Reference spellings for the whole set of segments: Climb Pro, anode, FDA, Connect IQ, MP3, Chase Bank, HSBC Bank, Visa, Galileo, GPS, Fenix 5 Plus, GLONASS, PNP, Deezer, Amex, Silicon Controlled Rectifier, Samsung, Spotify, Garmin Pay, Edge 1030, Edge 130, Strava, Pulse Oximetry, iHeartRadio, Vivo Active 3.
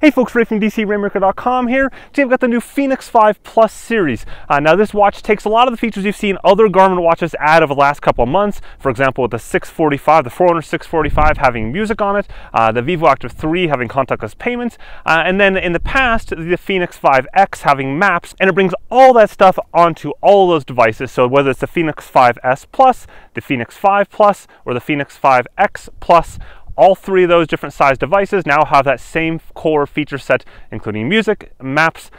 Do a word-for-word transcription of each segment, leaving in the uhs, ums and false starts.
Hey folks, Ray from D C Rainmaker dot com here. Today I've got the new Fenix five Plus series. Uh, now this watch takes a lot of the features you've seen other Garmin watches add over the last couple of months. For example, with the six forty-five, the Forerunner six forty-five having music on it, uh, the Vivo Active three having contactless payments, uh, and then in the past, the Fenix five X having maps, and it brings all that stuff onto all those devices. So whether it's the Fenix five S Plus, the Fenix five Plus, or the Fenix five X Plus, all three of those different size devices now have that same core feature set, including music, maps,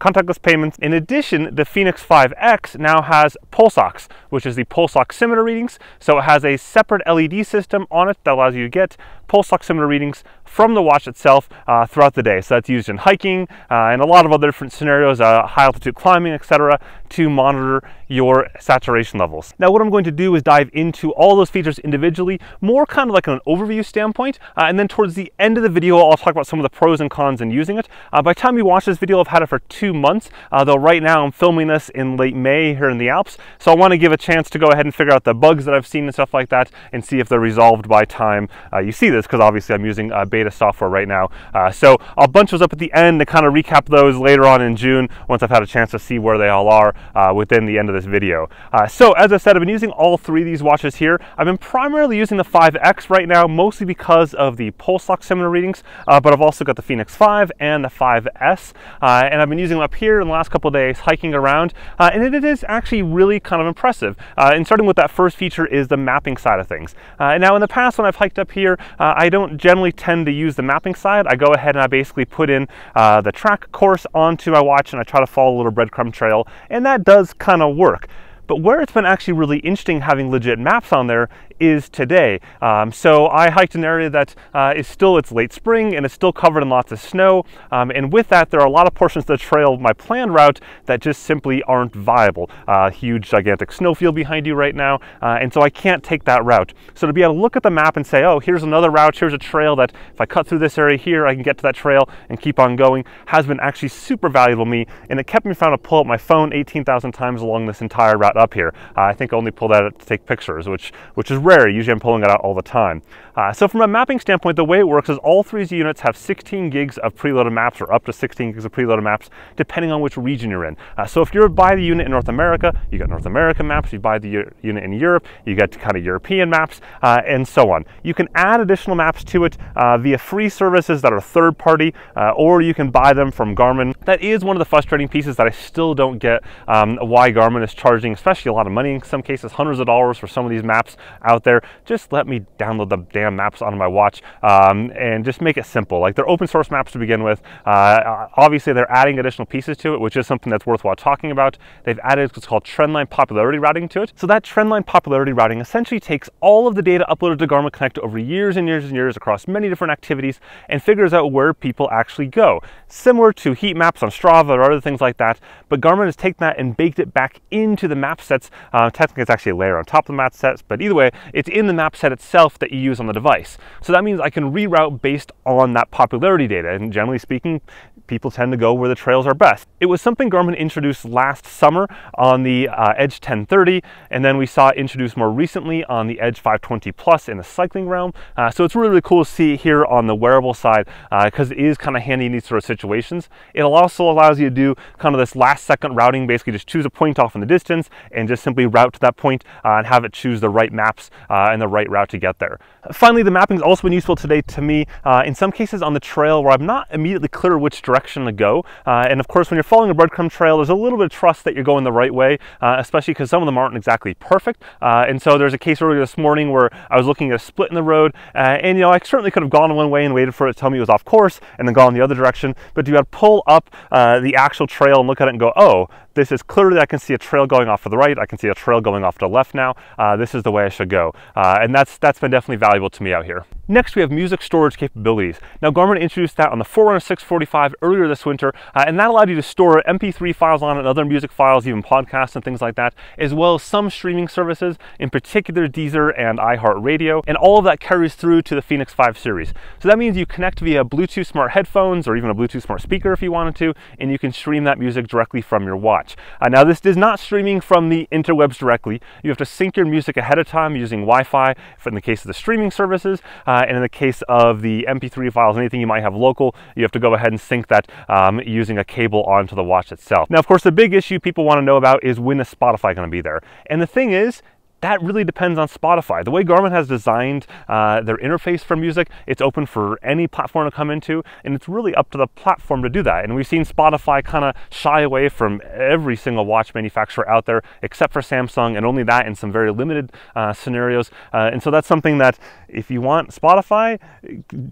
contactless payments. In addition, the Fenix five X now has Pulse Ox, which is the pulse oximeter readings. So it has a separate L E D system on it that allows you to get pulse oximeter readings from the watch itself uh, throughout the day. So that's used in hiking uh, and a lot of other different scenarios, uh, high altitude climbing, et cetera, to monitor your saturation levels. Now, what I'm going to do is dive into all those features individually, more kind of like an overview standpoint. Uh, and then towards the end of the video, I'll talk about some of the pros and cons in using it. Uh, by the time you watch this video, I've had it for two months, uh, though right now I'm filming this in late May here in the Alps, so I want to give a chance to go ahead and figure out the bugs that I've seen and stuff like that and see if they're resolved by time uh, you see this, because obviously I'm using uh, beta software right now. Uh, so I'll bunch those up at the end to kind of recap those later on in June once I've had a chance to see where they all are uh, within the end of this video. Uh, so as I said, I've been using all three of these watches here. I've been primarily using the five X right now, mostly because of the pulse oximeter readings, uh, but I've also got the Fenix five and the five S, uh, and I've been using up here in the last couple of days hiking around, uh, and it is actually really kind of impressive. Uh, and starting with that first feature is the mapping side of things. Uh, and now in the past when I've hiked up here, uh, I don't generally tend to use the mapping side. I go ahead and I basically put in uh, the track course onto my watch and I try to follow a little breadcrumb trail, and that does kind of work. But where it's been actually really interesting having legit maps on there is today. Um, so I hiked an area that uh, is still, it's late spring and it's still covered in lots of snow. Um, and with that, there are a lot of portions of the trail, my planned route, that just simply aren't viable. Uh, huge, gigantic snowfield behind you right now. Uh, and so I can't take that route. So to be able to look at the map and say, oh, here's another route, here's a trail that if I cut through this area here, I can get to that trail and keep on going, has been actually super valuable to me. And it kept me from trying to pull up my phone eighteen thousand times along this entire route up here. Uh, I think I only pulled out to take pictures, which which is rare. Usually I'm pulling it out all the time. Uh, so from a mapping standpoint, the way it works is all three units have sixteen gigs of preloaded maps, or up to sixteen gigs of preloaded maps, depending on which region you're in. Uh, so if you're by the unit in North America, you got North American maps. You buy the unit in Europe, you got kind of European maps, uh, and so on. You can add additional maps to it uh, via free services that are third party, uh, or you can buy them from Garmin. That is one of the frustrating pieces that I still don't get, um, why Garmin is charging, especially a lot of money in some cases, hundreds of dollars for some of these maps out there. Just let me download the damn maps onto my watch um, and just make it simple. Like, they're open source maps to begin with. Uh, obviously they're adding additional pieces to it, which is something that's worthwhile talking about. They've added what's called trendline popularity routing to it. So that trendline popularity routing essentially takes all of the data uploaded to Garmin Connect over years and years and years across many different activities and figures out where people actually go. Similar to heat maps on Strava or other things like that, but Garmin has taken that and baked it back into the map map sets. Uh, technically it's actually a layer on top of the map sets, but either way, it's in the map set itself that you use on the device. So that means I can reroute based on that popularity data, and generally speaking, people tend to go where the trails are best. It was something Garmin introduced last summer on the uh, Edge ten thirty, and then we saw it introduced more recently on the Edge five twenty Plus in the cycling realm. Uh, so it's really, really cool to see it here on the wearable side, because uh, it is kind of handy in these sort of situations. It also allows you to do kind of this last second routing, basically just choose a point off in the distance and just simply route to that point, uh, and have it choose the right maps uh, and the right route to get there. Finally, the mapping has also been useful today to me uh, in some cases on the trail where I'm not immediately clear which direction to go. Uh, and of course, when you're following a breadcrumb trail, there's a little bit of trust that you're going the right way, uh, especially because some of them aren't exactly perfect. Uh, and so there's a case earlier this morning where I was looking at a split in the road, uh, and you know, I certainly could have gone one way and waited for it to tell me it was off course and then gone the other direction. But you had to pull up uh, the actual trail and look at it and go, oh, this is clearly, I can see a trail going off to the right, I can see a trail going off to the left now, uh, this is the way I should go. Uh, and that's that's been definitely valuable to me out here. Next, we have music storage capabilities. Now, Garmin introduced that on the Forerunner six forty-five earlier this winter, uh, and that allowed you to store M P three files on it and other music files, even podcasts and things like that, as well as some streaming services, in particular Deezer and iHeartRadio, and all of that carries through to the Fenix five series. So that means you connect via Bluetooth smart headphones or even a Bluetooth smart speaker if you wanted to, and you can stream that music directly from your watch. Uh, now, this is not streaming from from the interwebs directly. You have to sync your music ahead of time using Wi-Fi in the case of the streaming services, uh, and in the case of the M P three files, anything you might have local, you have to go ahead and sync that um, using a cable onto the watch itself. Now, of course, the big issue people want to know about is when is Spotify going to be there? And the thing is, that really depends on Spotify. The way Garmin has designed uh, their interface for music, it's open for any platform to come into, and it's really up to the platform to do that. And we've seen Spotify kind of shy away from every single watch manufacturer out there, except for Samsung, and only that in some very limited uh, scenarios. Uh, and so that's something that if you want Spotify,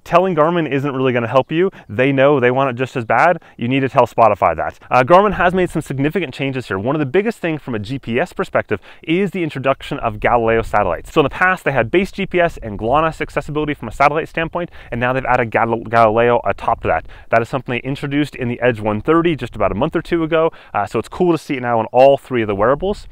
telling Garmin isn't really gonna help you. They know they want it just as bad. You need to tell Spotify that. Uh, Garmin has made some significant changes here. One of the biggest things from a G P S perspective is the introduction of Galileo satellites. So in the past, they had base G P S and GLONASS accessibility from a satellite standpoint, and now they've added Gal Galileo atop that. That is something they introduced in the Edge one thirty just about a month or two ago, uh, so it's cool to see it now on all three of the wearables.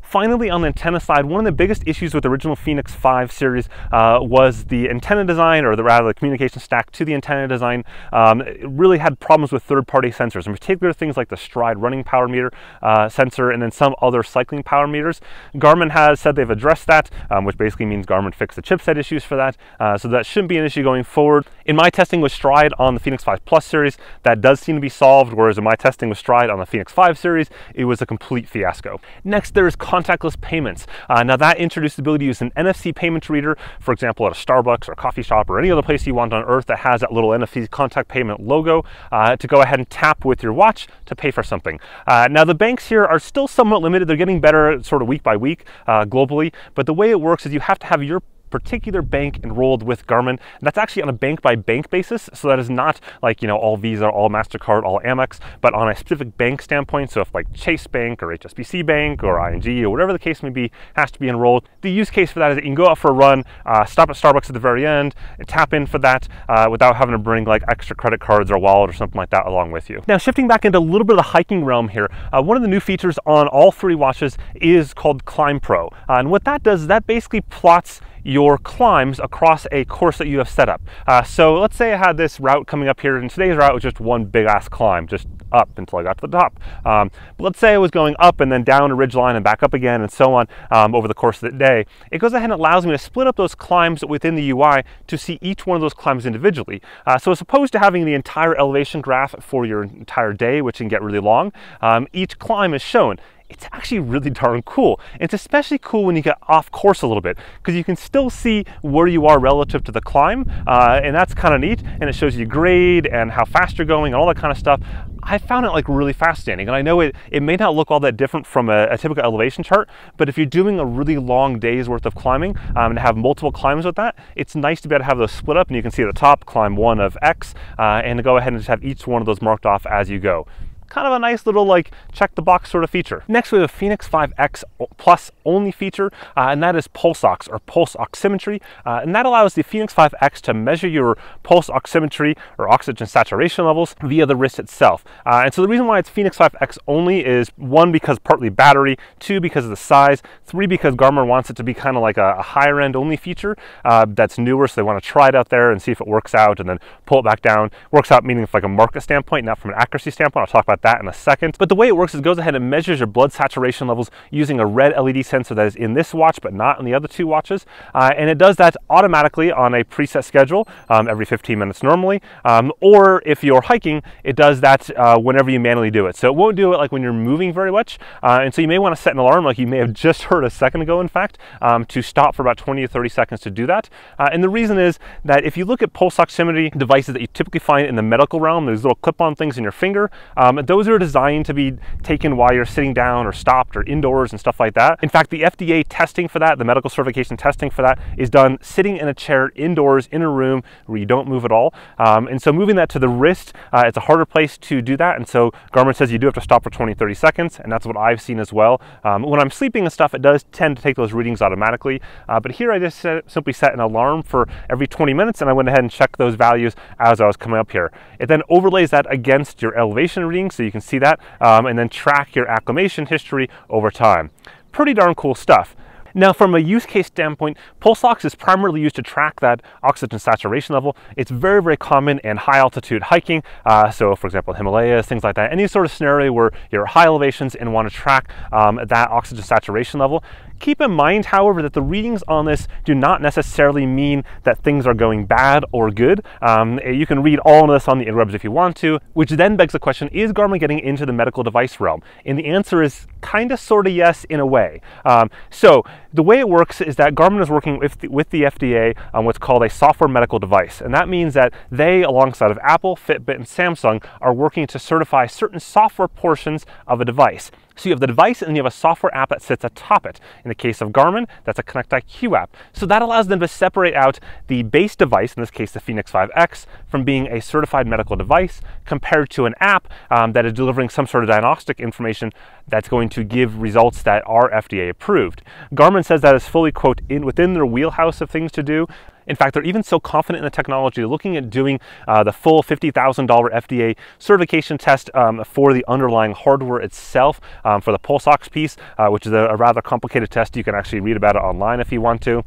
Finally, on the antenna side, one of the biggest issues with the original Fenix five series uh, was the antenna design, or the, rather the communication stack to the antenna design. Um, it really had problems with third-party sensors, in particular things like the Stryd running power meter uh, sensor and then some other cycling power meters. Garmin has said they've addressed that, um, which basically means Garmin fixed the chipset issues for that, uh, so that shouldn't be an issue going forward. In my testing with Stryd on the Fenix five Plus series, that does seem to be solved, whereas in my testing with Stryd on the Fenix five series, it was a complete fiasco. Next, there is contactless payments. Uh, now that introduced the ability to use an N F C payment reader, for example, at a Starbucks or a coffee shop or any other place you want on earth that has that little N F C contact payment logo, uh, to go ahead and tap with your watch to pay for something. Uh, now the banks here are still somewhat limited. They're getting better sort of week by week uh, globally, but the way it works is you have to have your particular bank enrolled with Garmin, and that's actually on a bank by bank basis. So that is not like, you know, all Visa, all MasterCard, all Amex, but on a specific bank standpoint. So if like Chase Bank or H S B C Bank or I N G or whatever the case may be has to be enrolled. The use case for that is that you can go out for a run, uh, stop at Starbucks at the very end, and tap in for that uh, without having to bring like extra credit cards or a wallet or something like that along with you. Now shifting back into a little bit of the hiking realm here, uh, one of the new features on all three watches is called Climb Pro. Uh, and what that does is that basically plots your climbs across a course that you have set up. Uh, so let's say I had this route coming up here, and today's route was just one big ass climb, just up until I got to the top. Um, but let's say I was going up and then down a ridgeline and back up again and so on um, over the course of the day. It goes ahead and allows me to split up those climbs within the U I to see each one of those climbs individually. Uh, so as opposed to having the entire elevation graph for your entire day, which can get really long, um, each climb is shown. It's actually really darn cool. It's especially cool when you get off course a little bit, because you can still see where you are relative to the climb, uh, and that's kind of neat, and it shows you grade and how fast you're going and all that kind of stuff. I found it like really fascinating, and I know it, it may not look all that different from a, a typical elevation chart, but if you're doing a really long day's worth of climbing um, and have multiple climbs with that, it's nice to be able to have those split up, and you can see at the top, climb one of X, uh, and go ahead and just have each one of those marked off as you go. Kind of a nice little like check the box sort of feature. Next we have a Fenix five X Plus only feature, uh, and that is Pulse Ox or Pulse Oximetry, uh, and that allows the Fenix five X to measure your pulse oximetry or oxygen saturation levels via the wrist itself. Uh, and so the reason why it's Fenix five X only is one, because partly battery, two, because of the size, three, because Garmin wants it to be kind of like a, a higher end only feature uh, that's newer, so they want to try it out there and see if it works out and then pull it back down. Works out meaning from like a market standpoint, not from an accuracy standpoint. I'll talk about that in a second. But the way it works is it goes ahead and measures your blood saturation levels using a red L E D sensor that is in this watch but not in the other two watches, uh, and it does that automatically on a preset schedule um, every fifteen minutes normally, um, or if you're hiking it does that uh, whenever you manually do it, so it won't do it like when you're moving very much, uh, and so you may want to set an alarm like you may have just heard a second ago in fact, um, to stop for about twenty to thirty seconds to do that, uh, and the reason is that if you look at pulse oximetry devices that you typically find in the medical realm, those little clip-on things in your finger, um, those are designed to be taken while you're sitting down or stopped or indoors and stuff like that. In fact, the F D A testing for that, the medical certification testing for that, is done sitting in a chair indoors in a room where you don't move at all. Um, and so moving that to the wrist, uh, it's a harder place to do that. And so Garmin says you do have to stop for twenty, thirty seconds. And that's what I've seen as well. Um, when I'm sleeping and stuff, it does tend to take those readings automatically. Uh, but here I just set, simply set an alarm for every twenty minutes. And I went ahead and checked those values as I was coming up here. It then overlays that against your elevation readings, so you can see that, um, and then track your acclimation history over time. Pretty darn cool stuff. Now, from a use case standpoint, Pulse Ox is primarily used to track that oxygen saturation level. It's very, very common in high altitude hiking. Uh, so for example, Himalayas, things like that. Any sort of scenario where you're at high elevations and want to track um, that oxygen saturation level. Keep in mind, however, that the readings on this do not necessarily mean that things are going bad or good. Um, you can read all of this on the interwebs if you want to, which then begs the question, is Garmin getting into the medical device realm? And the answer is kind of, sort of yes, in a way. Um, so the way it works is that Garmin is working with the, with the F D A on what's called a software medical device. And that means that they, alongside of Apple, Fitbit, and Samsung, are working to certify certain software portions of a device. So you have the device and you have a software app that sits atop it. In the case of Garmin, that's a Connect I Q app. So that allows them to separate out the base device, in this case the Fenix five X, from being a certified medical device compared to an app um, that is delivering some sort of diagnostic information that's going to give results that are F D A approved. Garmin says that is fully, quote, in, within their wheelhouse of things to do. In fact, they're even so confident in the technology, looking at doing uh, the full fifty thousand dollar F D A certification test um, for the underlying hardware itself, um, for the Pulse Ox piece, uh, which is a, a rather complicated test. You can actually read about it online if you want to.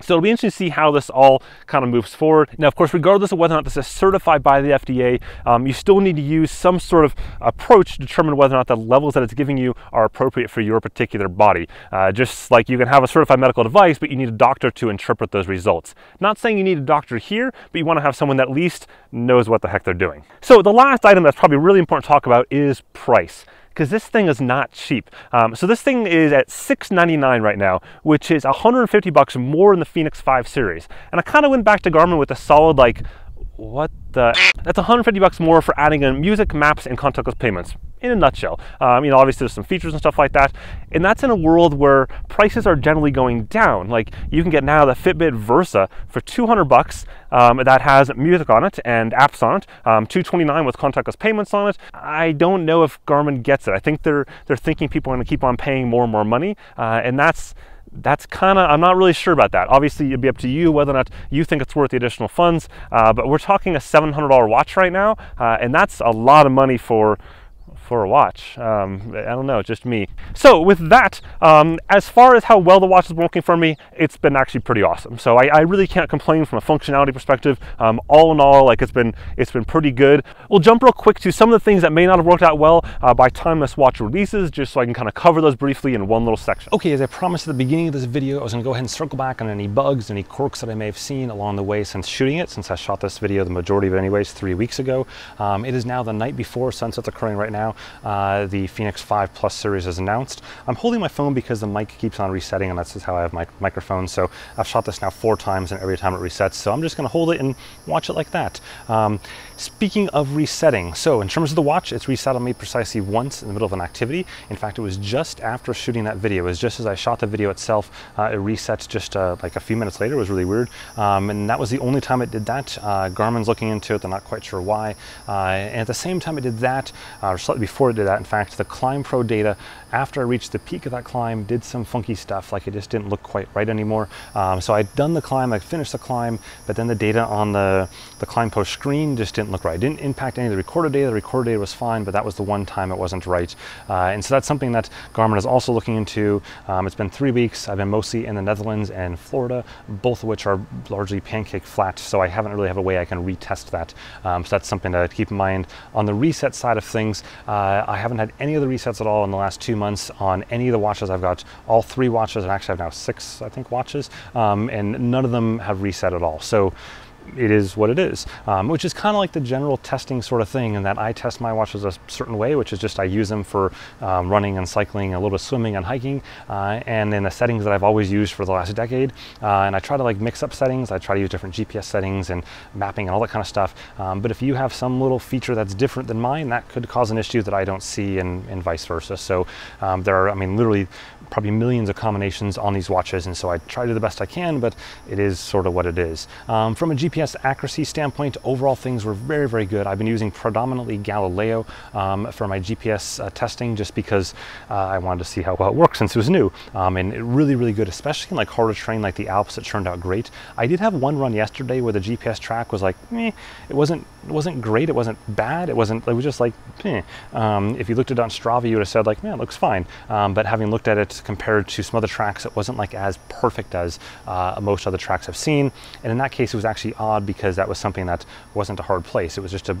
So it'll be interesting to see how this all kind of moves forward. Now, of course, regardless of whether or not this is certified by the F D A, um, you still need to use some sort of approach to determine whether or not the levels that it's giving you are appropriate for your particular body. Uh, just like you can have a certified medical device, but you need a doctor to interpret those results. Not saying you need a doctor here, but you want to have someone that at least knows what the heck they're doing. So the last item that's probably really important to talk about is price, because this thing is not cheap. Um, so this thing is at six ninety-nine right now, which is one hundred fifty bucks more than the Fenix five series. And I kind of went back to Garmin with a solid, like, what the? That's one hundred fifty bucks more for adding in music, maps, and contactless payments. In a nutshell, um, you know, obviously there's some features and stuff like that, and that's in a world where prices are generally going down. Like you can get now the Fitbit Versa for two hundred bucks um, that has music on it and apps on it, um, two twenty-nine with contactless payments on it. I don't know if Garmin gets it. I think they're they're thinking people are going to keep on paying more and more money, uh, and that's. That's kind of, I'm not really sure about that. Obviously, it'd be up to you whether or not you think it's worth the additional funds, uh, but we're talking a seven hundred dollar watch right now, uh, and that's a lot of money for for a watch. Um, I don't know, just me. So with that, um, as far as how well the watch has been working for me, it's been actually pretty awesome. So I, I really can't complain from a functionality perspective. Um, all in all, like it's been, it's been pretty good. We'll jump real quick to some of the things that may not have worked out well uh, by time this watch releases, just so I can kind of cover those briefly in one little section. Okay, as I promised at the beginning of this video, I was gonna go ahead and circle back on any bugs, any quirks that I may have seen along the way since shooting it, since I shot this video, the majority of it anyways, three weeks ago. Um, it is now the night before sunset's occurring right now. Uh, the Fenix five Plus series is announced. I'm holding my phone because the mic keeps on resetting, and that's just how I have my microphone. So I've shot this now four times, and every time it resets. So I'm just going to hold it and watch it like that. Um, speaking of resetting, so in terms of the watch, it's reset on me precisely once in the middle of an activity. In fact, it was just after shooting that video. It was just as I shot the video itself. Uh, it resets just uh, like a few minutes later. It was really weird. Um, and that was the only time it did that. Uh, Garmin's looking into it. They're not quite sure why. Uh, and at the same time it did that, uh, before it did that, in fact, the Climb Pro data, after I reached the peak of that climb, did some funky stuff, like it just didn't look quite right anymore. Um, so I'd done the climb, I finished the climb, but then the data on the, the Climb Pro screen just didn't look right. It didn't impact any of the recorded data. The recorded data was fine, but that was the one time it wasn't right. Uh, and so that's something that Garmin is also looking into. Um, it's been three weeks. I've been mostly in the Netherlands and Florida, both of which are largely pancake flat, so I haven't really have a way I can retest that. Um, so that's something to keep in mind. On the reset side of things, Uh, I haven't had any of the resets at all in the last two months on any of the watches. I've got all three watches, and actually I have now six, I think, watches, um, and none of them have reset at all. So it is what it is, um, which is kind of like the general testing sort of thing, in that I test my watches a certain way, which is just I use them for um, running and cycling, a little bit swimming and hiking, uh, and in the settings that I've always used for the last decade, uh, and I try to like mix up settings. I try to use different G P S settings and mapping and all that kind of stuff, um, but if you have some little feature that's different than mine, that could cause an issue that I don't see, and, and vice versa. So um, there are, I mean, literally probably millions of combinations on these watches, and so I try to do the best I can, but it is sort of what it is. Um, from a G P S G P S accuracy standpoint, overall things were very, very good. I've been using predominantly Galileo um, for my G P S uh, testing, just because uh, I wanted to see how well it worked since it was new. Um, and it really, really good, especially in like harder terrain like the Alps, it turned out great. I did have one run yesterday where the G P S track was like, meh. It wasn't, it wasn't great, it wasn't bad, it wasn't, it was just like, meh. Um, if you looked at it on Strava, you would have said like, man, it looks fine. Um, but having looked at it compared to some other tracks. It wasn't like as perfect as uh, most other tracks I've seen. And in that case, it was actually odd because that was something that wasn't a hard place. It was just a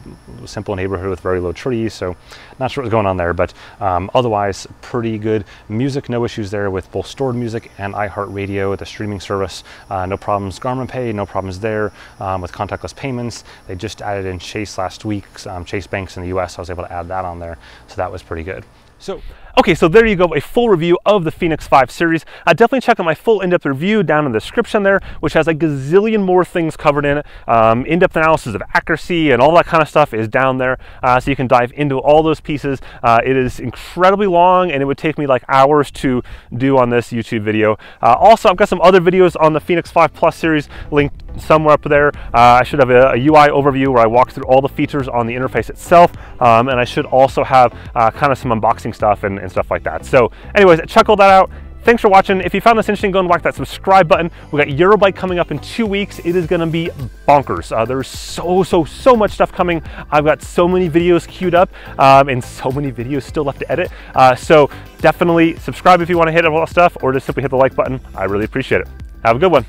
simple neighborhood with very low trees. So not sure what's going on there, but um, otherwise pretty good. Music, no issues there with both stored music and iHeartRadio, the streaming service. Uh, no problems. Garmin Pay, no problems there um, with contactless payments. They just added in Chase last week, um, Chase Banks in the U S. So I was able to add that on there. So that was pretty good. So, okay, so there you go, a full review of the Fenix five series. Uh, definitely check out my full in-depth review down in the description there, which has a gazillion more things covered in it. Um, in-depth analysis of accuracy and all that kind of stuff is down there, uh, so you can dive into all those pieces. Uh, it is incredibly long, and it would take me like hours to do on this YouTube video. Uh, also, I've got some other videos on the Fenix five Plus series linked somewhere up there. Uh, I should have a, a U I overview where I walk through all the features on the interface itself, um, and I should also have uh, kind of some unboxing stuff and, and stuff like that. So anyways, check all that out. Thanks for watching. If you found this interesting, go and whack that subscribe button. We got Eurobike coming up in two weeks. It is gonna be bonkers. Uh, there's so, so, so much stuff coming. I've got so many videos queued up um, and so many videos still left to edit. Uh, so definitely subscribe if you wanna hit all that stuff, or just simply hit the like button. I really appreciate it. Have a good one.